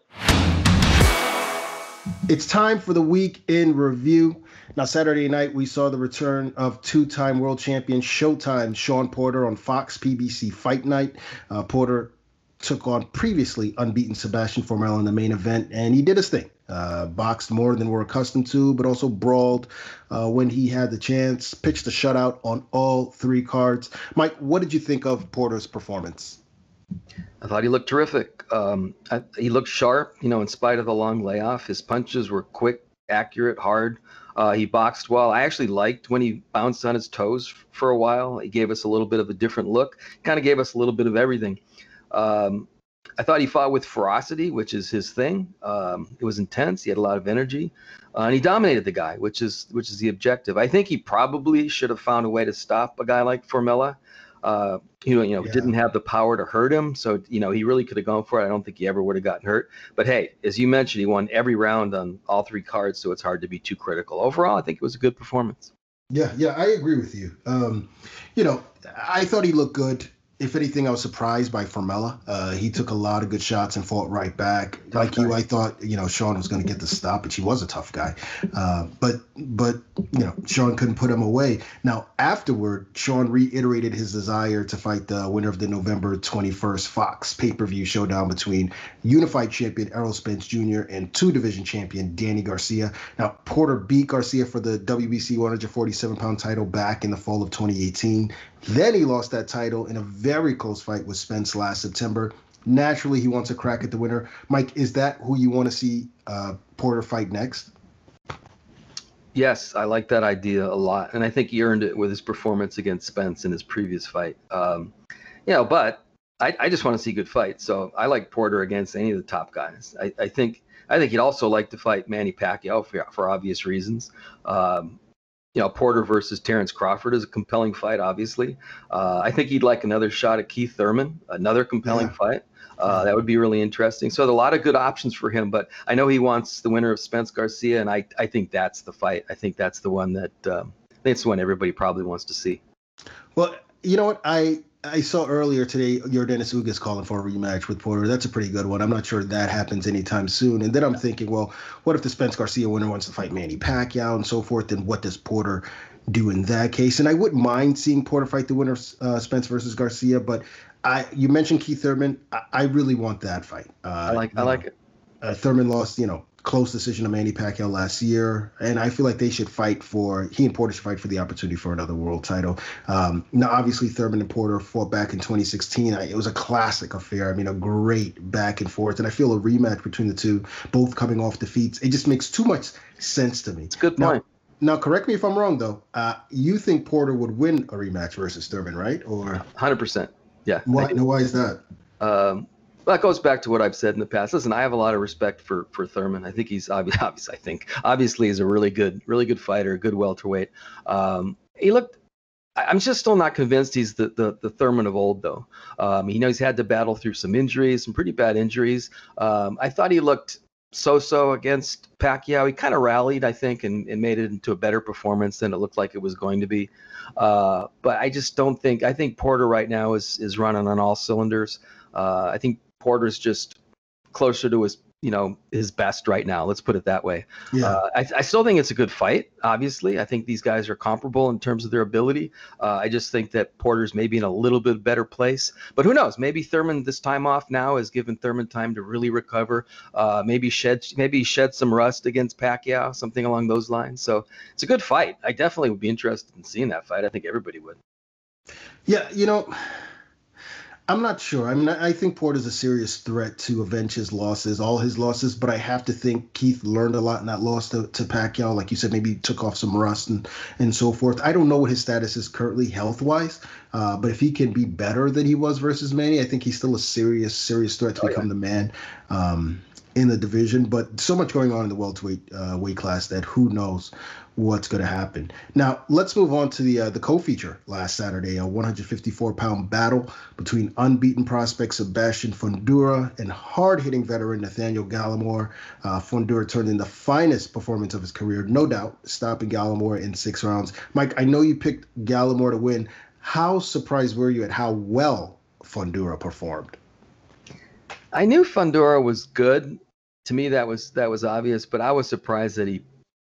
It's time for the week in review. Now, Saturday night, we saw the return of two-time world champion SHOWTIME Shawn Porter on Fox P B C Fight Night. Uh, Porter took on previously unbeaten Sebastian Fundora in the main event, and he did his thing. Uh, boxed more than we're accustomed to, but also brawled uh, when he had the chance, pitched a shutout on all three cards. Mike, what did you think of Porter's performance? I thought he looked terrific. Um, I, he looked sharp, you know, in spite of the long layoff. His punches were quick, accurate, hard. Uh, he boxed well. I actually liked when he bounced on his toes for a while. He gave us a little bit of a different look, kind of gave us a little bit of everything. Um, I thought he fought with ferocity, which is his thing. Um, it was intense. He had a lot of energy, uh, and he dominated the guy, which is which is the objective. I think he probably should have found a way to stop a guy like Formella. Uh, you know, you know, yeah. Didn't have the power to hurt him, so you know he really could have gone for it. I don't think he ever would have gotten hurt. But hey, as you mentioned, he won every round on all three cards, so it's hard to be too critical. Overall, I think it was a good performance. Yeah, yeah, I agree with you. Um, you know, I thought he looked good. If anything, I was surprised by Formella. Uh, he took a lot of good shots and fought right back. Like you, I thought, you know, Shawn was going to get the stop, but he was a tough guy. Uh, but, but you know, Shawn couldn't put him away. Now, afterward, Shawn reiterated his desire to fight the winner of the November twenty-first Fox pay-per-view showdown between unified champion Errol Spence Junior and two-division champion Danny Garcia. Now, Porter beat Garcia for the W B C one forty-seven pound title back in the fall of twenty eighteen. Then he lost that title in a very close fight with Spence last September. Naturally, he wants a crack at the winner. Mike, is that who you want to see uh, Porter fight next? Yes, I like that idea a lot. And I think he earned it with his performance against Spence in his previous fight. Um, you know, but I, I just want to see good fights. So I like Porter against any of the top guys. I, I think I think he'd also like to fight Manny Pacquiao for, for obvious reasons. Um, You know, Porter versus Terrence Crawford is a compelling fight, obviously. Uh, I think he'd like another shot at Keith Thurman, another compelling yeah. fight. Uh, that would be really interesting. So there are a lot of good options for him, but I know he wants the winner of Spence Garcia, and I, I think that's the fight. I think that's the one that um, I think it's the one everybody probably wants to see. Well, you know what? I I saw earlier today Yordanis Ugas calling for a rematch with Porter. That's a pretty good one. I'm not sure that happens anytime soon. And then I'm thinking, well, what if the Spence Garcia winner wants to fight Manny Pacquiao and so forth? Then what does Porter do in that case? And I wouldn't mind seeing Porter fight the winner of uh, Spence versus Garcia. But I, you mentioned Keith Thurman. I, I really want that fight. Uh, I like I like know, it. Uh, Thurman lost, you know, close decision to Manny Pacquiao last year, and I feel like they should fight for, he and Porter should fight for the opportunity for another world title. Um, now, obviously, Thurman and Porter fought back in twenty sixteen. I, it was a classic affair. I mean, a great back and forth, and I feel a rematch between the two, both coming off defeats. It just makes too much sense to me. It's a good point. Now, now, correct me if I'm wrong, though. Uh, you think Porter would win a rematch versus Thurman, right? Or one hundred percent. Yeah. Why, no, why is that? Um, Well, that goes back to what I've said in the past. Listen, I have a lot of respect for for Thurman. I think he's obvious. obvious I think obviously he's a really good, really good fighter, good welterweight. Um, he looked. I'm just still not convinced he's the the, the Thurman of old, though. Um, you know, he's had to battle through some injuries, some pretty bad injuries. Um, I thought he looked so-so against Pacquiao. He kind of rallied, I think, and, and made it into a better performance than it looked like it was going to be. Uh, but I just don't think. I think Porter right now is is running on all cylinders. Uh, I think. Porter's just closer to his, you know, his best right now. Let's put it that way. Yeah. Uh, I, I still think it's a good fight. Obviously, I think these guys are comparable in terms of their ability. Uh, I just think that Porter's maybe in a little bit better place. But who knows? Maybe Thurman this time off now has given Thurman time to really recover. Uh, maybe shed maybe shed some rust against Pacquiao, something along those lines. So it's a good fight. I definitely would be interested in seeing that fight. I think everybody would. Yeah, you know. I'm not sure. I mean, I think Porter's a serious threat to avenge his losses, all his losses, but I have to think Keith learned a lot in that loss to, to Pacquiao. Like you said, maybe took off some rust and, and so forth. I don't know what his status is currently health-wise, uh, but if he can be better than he was versus Manny, I think he's still a serious, serious threat to oh, become yeah. the man um, in the division. But so much going on in the welterweight uh, weight class that who knows what's going to happen. Now, let's move on to the uh, the co-feature last Saturday, a one fifty-four pound battle between unbeaten prospect Sebastian Fundora and hard-hitting veteran Nathaniel Gallimore. Uh, Fundora turned in the finest performance of his career, no doubt, stopping Gallimore in six rounds. Mike, I know you picked Gallimore to win. How surprised were you at how well Fundora performed? I knew Fundora was good. To me, that was that was obvious, but I was surprised that he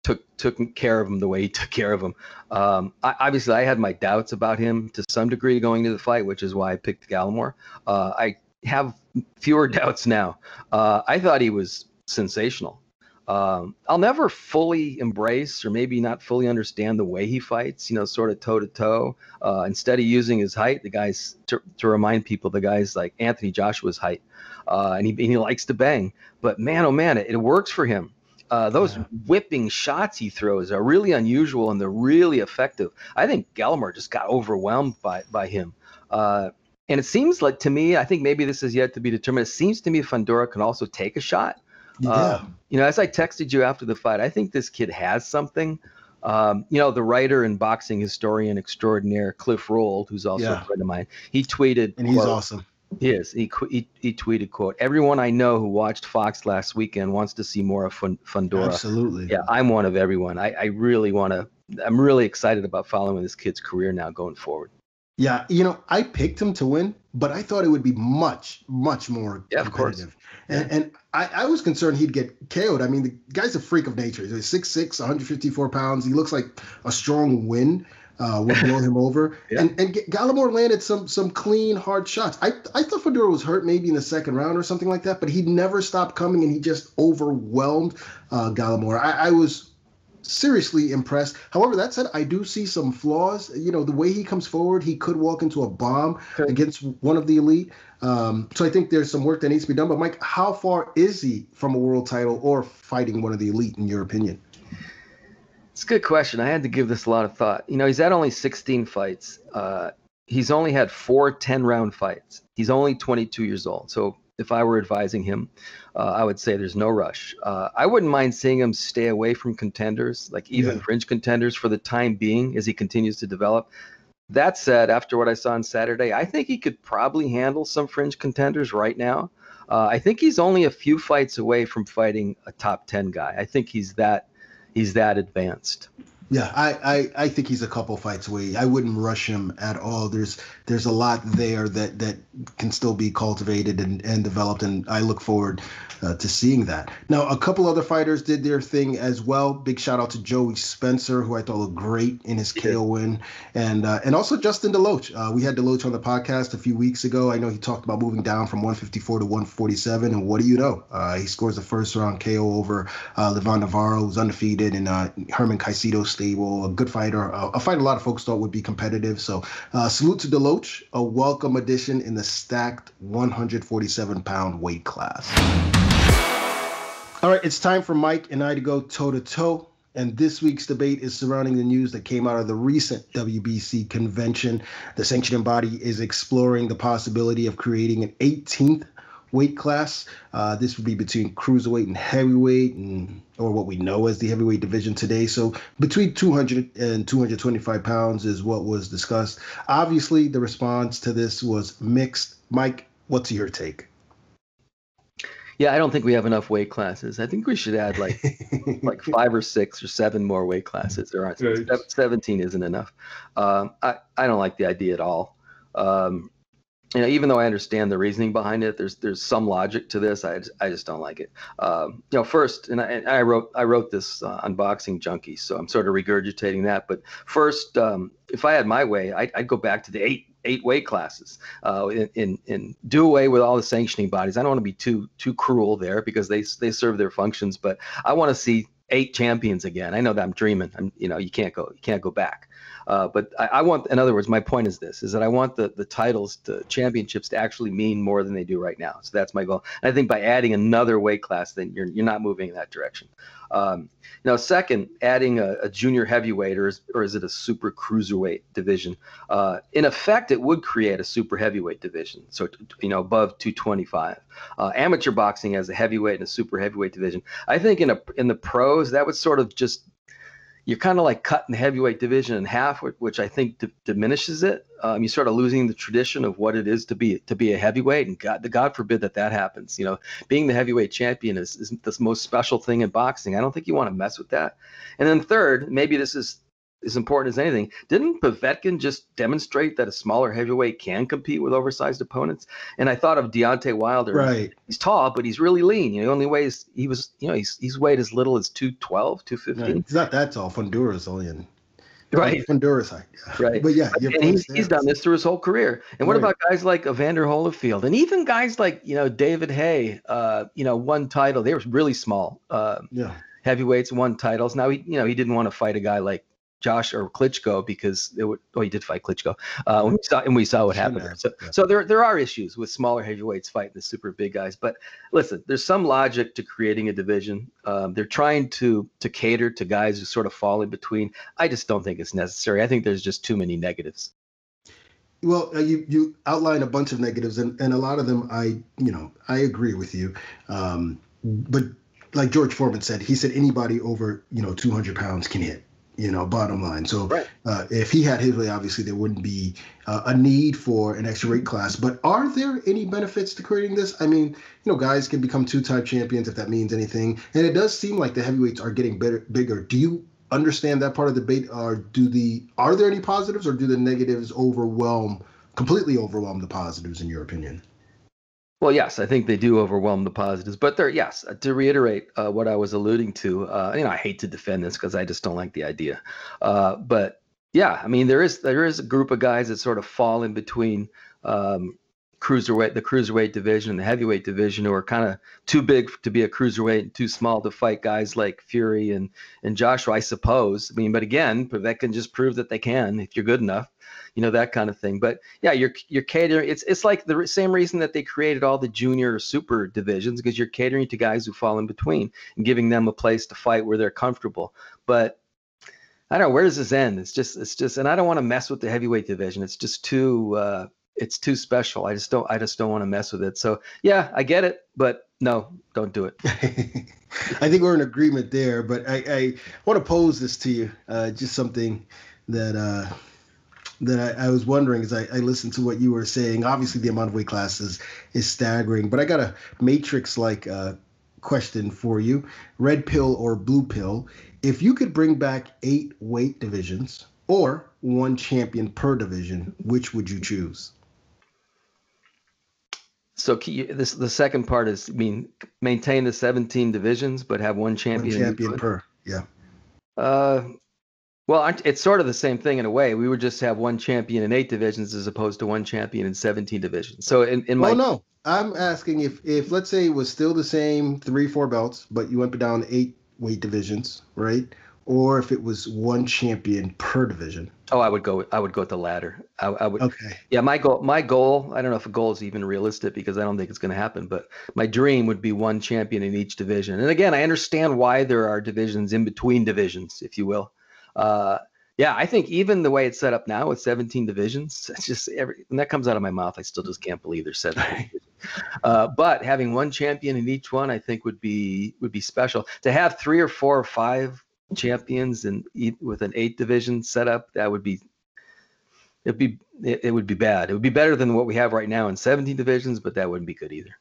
took took care of him the way he took care of him. Um, I, obviously, I had my doubts about him to some degree going into the fight, which is why I picked Gallimore. Uh, I have fewer doubts now. Uh, I thought he was sensational. Um, I'll never fully embrace or maybe not fully understand the way he fights, you know, sort of toe to toe. Uh, instead of using his height, the guy's to, to remind people, the guy's like Anthony Joshua's height, uh, and he and he likes to bang. But man, oh man, it, it works for him. Uh, those yeah. whipping shots he throws are really unusual and they're really effective. I think Gallimore just got overwhelmed by by him. Uh, and it seems like to me, I think maybe this is yet to be determined. It seems to me Fundora can also take a shot. Yeah. Uh, you know, as I texted you after the fight, I think this kid has something. Um, you know, the writer and boxing historian extraordinaire Cliff Rold, who's also yeah. a friend of mine, he tweeted. And he's quote, awesome. He is. He, he, he tweeted, quote, "Everyone I know who watched Fox last weekend wants to see more of Fundora." Absolutely. Yeah, I'm one of everyone. I, I really want to I'm really excited about following this kid's career now going forward. Yeah, you know, I picked him to win, but I thought it would be much, much more yeah, competitive. Of course. And, yeah. and I, I was concerned he'd get K O'd. I mean, the guy's a freak of nature. He's six six, one fifty-four pounds. He looks like a strong wind uh, would blow him over. Yeah. And and Gallimore landed some some clean, hard shots. I, I thought Fundora was hurt maybe in the second round or something like that, but he never stopped coming, and he just overwhelmed uh, Gallimore. I, I was... seriously impressed. However, that said, I do see some flaws. You know, the way he comes forward, he could walk into a bomb sure. against one of the elite. Um, so I think there's some work that needs to be done. But Mike, how far is he from a world title or fighting one of the elite, in your opinion? It's a good question. I had to give this a lot of thought. You know, he's had only sixteen fights. Uh, he's only had four ten round fights. He's only twenty-two years old. So if I were advising him, uh, I would say there's no rush. Uh, I wouldn't mind seeing him stay away from contenders, like even yeah. fringe contenders for the time being as he continues to develop. That said, after what I saw on Saturday, I think he could probably handle some fringe contenders right now. Uh, I think he's only a few fights away from fighting a top ten guy. I think he's that he's that advanced. Yeah, I, I, I think he's a couple fights away. I wouldn't rush him at all. There's there's a lot there that, that can still be cultivated and, and developed, and I look forward uh, to seeing that. Now, a couple other fighters did their thing as well. Big shout-out to Joey Spencer, who I thought looked great in his K O win, and, uh, and also Justin Deloach. Uh, we had Deloach on the podcast a few weeks ago. I know he talked about moving down from one fifty-four to one forty-seven, and what do you know? Uh, he scores a first-round K O over uh, Levon Navarro, who's undefeated, and uh, Herman Caicedo. Stable, a good fighter, a, a fight a lot of folks thought would be competitive. So uh, salute to Deloach, a welcome addition in the stacked one forty-seven pound weight class. All right, it's time for Mike and I to go toe-to-toe. And this week's debate is surrounding the news that came out of the recent W B C convention. The sanctioning body is exploring the possibility of creating an eighteenth weight class. Uh, this would be between cruiserweight and heavyweight, and or what we know as the heavyweight division today. So between two hundred and two twenty-five pounds is what was discussed. Obviously, the response to this was mixed. Mike, what's your take? Yeah, I don't think we have enough weight classes. I think we should add like like five or six or seven more weight classes. There aren't right. seventeen isn't enough. Um, I, I don't like the idea at all. Um, You know, even though I understand the reasoning behind it, there's there's some logic to this. I just, I just don't like it. Um, you know, first, and I, and I wrote I wrote this uh, on Boxing Junkie, so I'm sort of regurgitating that. But first, um, if I had my way, I'd, I'd go back to the eight eight weight classes uh, and, and and do away with all the sanctioning bodies. I don't want to be too too cruel there because they they serve their functions, but I want to see eight champions again. I know that I'm dreaming. I'm you know you can't go you can't go back. Uh, but I, I want, in other words, my point is this, is that I want the, the titles, the championships to actually mean more than they do right now. So that's my goal. And I think by adding another weight class, then you're, you're not moving in that direction. Um, now, second, adding a, a junior heavyweight or is, or is it a super cruiserweight division? Uh, in effect, it would create a super heavyweight division. So, you know, above two twenty-five. Uh, amateur boxing has a heavyweight and a super heavyweight division. I think in, a, in the pros, that would sort of just you're kind of like cutting the heavyweight division in half, which I think d diminishes it. Um, you sort of losing the tradition of what it is to be to be a heavyweight, and God, God forbid that that happens. You know, being the heavyweight champion is, is the most special thing in boxing. I don't think you want to mess with that. And then third, maybe this is as important as anything. Didn't Povetkin just demonstrate that a smaller heavyweight can compete with oversized opponents? And I thought of Deontay Wilder. Right. He's tall, but he's really lean. You know, he only weighs, he was, you know, he's, he's weighed as little as two twelve, two fifteen. Right. He's not that tall. Fundura's only in. Right. Fundura's like. Right. But yeah. And he's, he's done this through his whole career. And what right. about guys like Evander Holyfield and even guys like, you know, David Haye, uh, you know, one title, they were really small uh, yeah. heavyweights, won titles. Now, he, you know, he didn't want to fight a guy like Josh or Klitschko because it would, oh, he did fight Klitschko, uh, when we saw, and we saw what happened there. So, yeah. so there, there are issues with smaller heavyweights fighting the super big guys. But listen, there's some logic to creating a division. Um, they're trying to to cater to guys who sort of fall in between. I just don't think it's necessary. I think there's just too many negatives. Well, uh, you you outline a bunch of negatives, and and a lot of them, I you know I agree with you, um, but like George Foreman said, he said anybody over you know two hundred pounds can hit. You know, bottom line. So right. uh, if he had his way, obviously there wouldn't be uh, a need for an extra weight class. But are there any benefits to creating this? I mean, you know, guys can become two-time champions if that means anything. And it does seem like the heavyweights are getting better, bigger. Do you understand that part of the debate? Or do the are there any positives, or do the negatives overwhelm, completely overwhelm the positives in your opinion? Well, yes, I think they do overwhelm the positives, but they're, yes, to reiterate uh, what I was alluding to, uh, you know, I hate to defend this because I just don't like the idea. Uh, but yeah, I mean, there is, there is a group of guys that sort of fall in between um, cruiserweight, the cruiserweight division and the heavyweight division, who are kind of too big to be a cruiserweight and too small to fight guys like Fury and, and Joshua, I suppose. I mean, but again, that can just prove that they can, if you're good enough. You know, that kind of thing. But yeah, you're you're catering. It's it's like the same reason that they created all the junior or super divisions, because you're catering to guys who fall in between and giving them a place to fight where they're comfortable. But I don't know, where does this end? It's just it's just, and I don't want to mess with the heavyweight division. It's just too uh, it's too special. I just don't I just don't want to mess with it. So yeah, I get it, but no, don't do it. I think we're in agreement there. But I I want to pose this to you, uh, just something that. Uh, that I, I was wondering as I, I listened to what you were saying. Obviously, the amount of weight classes is staggering, but I got a Matrix-like uh, question for you. Red pill or blue pill? If you could bring back eight weight divisions or one champion per division, which would you choose? So key, this, the second part is, I mean, maintain the seventeen divisions, but have one champion. One champion per, yeah. Uh. Well, it's sort of the same thing in a way. We would just have one champion in eight divisions as opposed to one champion in seventeen divisions. So in, in my... Oh, no. I'm asking if, if, let's say, it was still the same three, four belts, but you went down eight weight divisions, right? Or if it was one champion per division. Oh, I would go. I would go with the latter. I, I would. Okay. Yeah, my goal. My goal. I don't know if a goal is even realistic because I don't think it's going to happen. But my dream would be one champion in each division. And again, I understand why there are divisions in between divisions, if you will. Uh, yeah, I think even the way it's set up now with seventeen divisions, it's just every, and that comes out of my mouth. I still just can't believe there's seventeen. Uh, but having one champion in each one, I think would be, would be special. To have three or four or five champions and with an eight division setup, that would be, it'd be, it, it would be bad. It would be better than what we have right now in seventeen divisions, but that wouldn't be good either.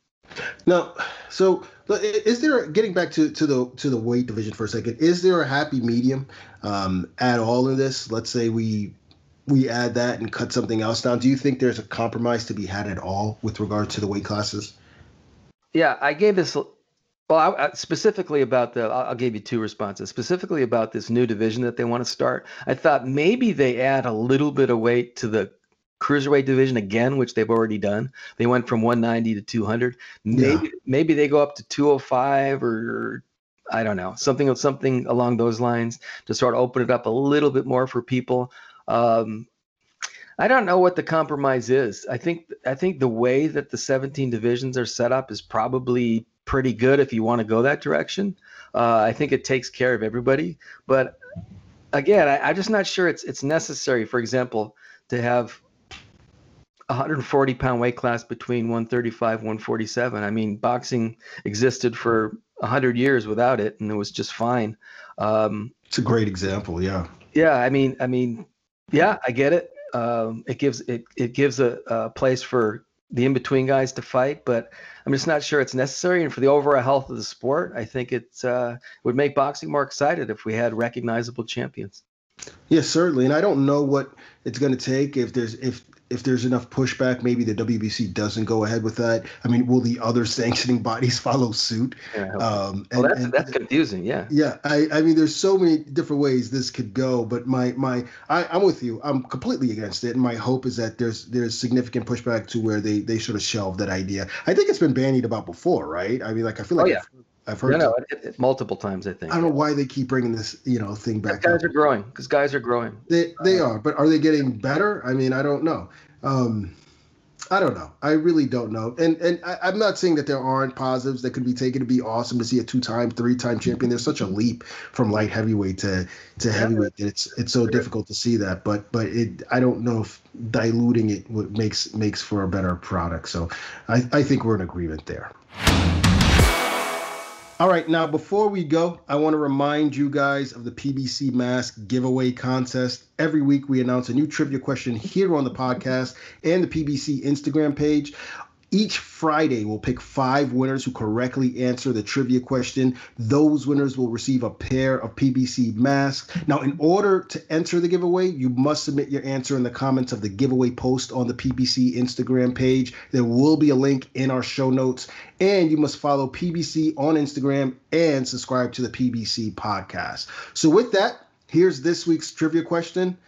Now, so is there, getting back to, to the to the weight division for a second, is there a happy medium um, at all in this? Let's say we we add that and cut something else down. Do you think there's a compromise to be had at all with regard to the weight classes? Yeah, I gave this, well, I, specifically about the, I'll give you two responses. Specifically about this new division that they want to start, I thought maybe they add a little bit of weight to the cruiserweight division again, which they've already done. They went from one ninety to two hundred. Maybe, yeah. maybe they go up to two oh five or I don't know, something something along those lines to sort of open it up a little bit more for people. Um, I don't know what the compromise is. I think I think the way that the seventeen divisions are set up is probably pretty good if you want to go that direction. Uh, I think it takes care of everybody, but again, I, I'm just not sure it's it's necessary. For example, to have one forty pound weight class between one thirty-five, one forty-seven. I mean, boxing existed for a hundred years without it, and it was just fine. Um, It's a great example. Yeah. Yeah. I mean, I mean, yeah, I get it. Um, it gives it it gives a, a place for the in-between guys to fight, but I'm just not sure it's necessary. And for the overall health of the sport, I think it uh, would make boxing more excited if we had recognizable champions. Yes, certainly. And I don't know what it's going to take. If there's if if there's enough pushback, maybe the W B C doesn't go ahead with that. I mean, will the other sanctioning bodies follow suit? Yeah, um, and, well, that's, and, that's confusing. Yeah. Yeah. I, I mean, there's so many different ways this could go. But my my I, I'm with you. I'm completely against it. And my hope is that there's there's significant pushback to where they they sort of shelve that idea. I think it's been bandied about before, right? I mean, like I feel like. Oh, yeah. I've heard no, no, it, it, multiple times, I think. I don't know why they keep bringing this, you know, thing back. Guys up. are growing because guys are growing. They they uh, are, but are they getting better? I mean, I don't know. Um, I don't know. I really don't know. And and I, I'm not saying that there aren't positives that could be taken. It'd be awesome to see a two-time, three-time champion. There's such a leap from light heavyweight to to yeah. heavyweight that it's it's so difficult to see that. But but it I don't know if diluting it makes makes for a better product. So I I think we're in agreement there. All right, now before we go, I want to remind you guys of the P B C Mask Giveaway Contest. Every week we announce a new trivia question here on the podcast and the P B C Instagram page. Each Friday, we'll pick five winners who correctly answer the trivia question. Those winners will receive a pair of P B C masks. Now, in order to enter the giveaway, you must submit your answer in the comments of the giveaway post on the P B C Instagram page. There will be a link in our show notes. And you must follow P B C on Instagram and subscribe to the P B C podcast. So with that, here's this week's trivia question.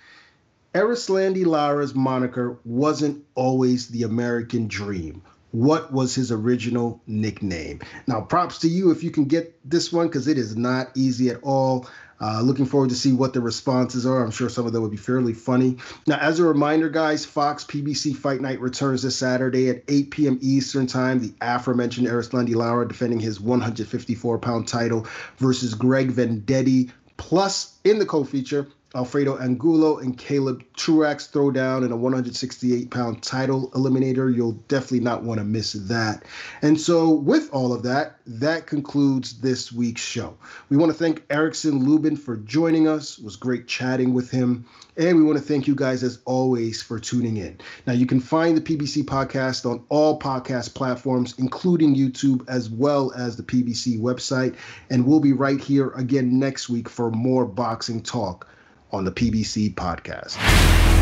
Erislandy Lara's moniker wasn't always the American Dream. What was his original nickname? Now, props to you if you can get this one because it is not easy at all. Uh, looking forward to see what the responses are. I'm sure some of them would be fairly funny. Now, as a reminder, guys, Fox P B C Fight Night returns this Saturday at eight p.m. Eastern Time. The aforementioned Erislandy Lara defending his one hundred fifty-four pound title versus Greg Vendetti. Plus, in the co-feature, Alfredo Angulo and Caleb Truax throw down in a one hundred sixty-eight pound title eliminator. You'll definitely not want to miss that. And so with all of that, that concludes this week's show. We want to thank Erickson Lubin for joining us. It was great chatting with him. And we want to thank you guys, as always, for tuning in. Now, you can find the P B C podcast on all podcast platforms, including YouTube, as well as the P B C website. And we'll be right here again next week for more boxing talk on the P B C podcast.